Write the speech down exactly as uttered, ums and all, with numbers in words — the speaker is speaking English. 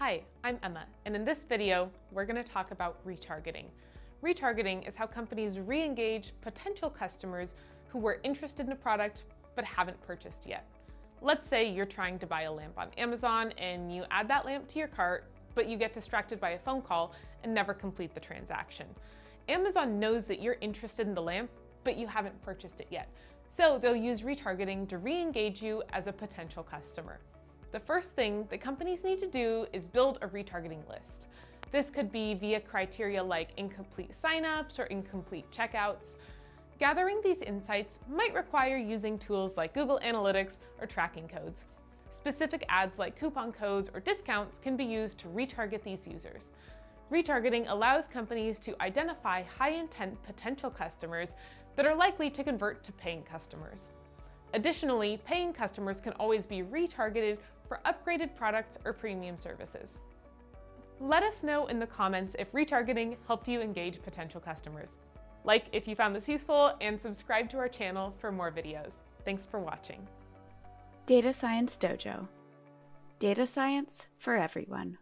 Hi, I'm Emma, and in this video, we're going to talk about retargeting. Retargeting is how companies re-engage potential customers who were interested in a product but haven't purchased yet. Let's say you're trying to buy a lamp on Amazon and you add that lamp to your cart, but you get distracted by a phone call and never complete the transaction. Amazon knows that you're interested in the lamp, but you haven't purchased it yet. So they'll use retargeting to re-engage you as a potential customer. The first thing that companies need to do is build a retargeting list. This could be via criteria like incomplete signups or incomplete checkouts. Gathering these insights might require using tools like Google Analytics or tracking codes. Specific ads like coupon codes or discounts can be used to retarget these users. Retargeting allows companies to identify high-intent potential customers that are likely to convert to paying customers. Additionally, paying customers can always be retargeted for upgraded products or premium services. Let us know in the comments if retargeting helped you engage potential customers. Like if you found this useful, and subscribe to our channel for more videos. Thanks for watching. Data Science Dojo. Data science for everyone.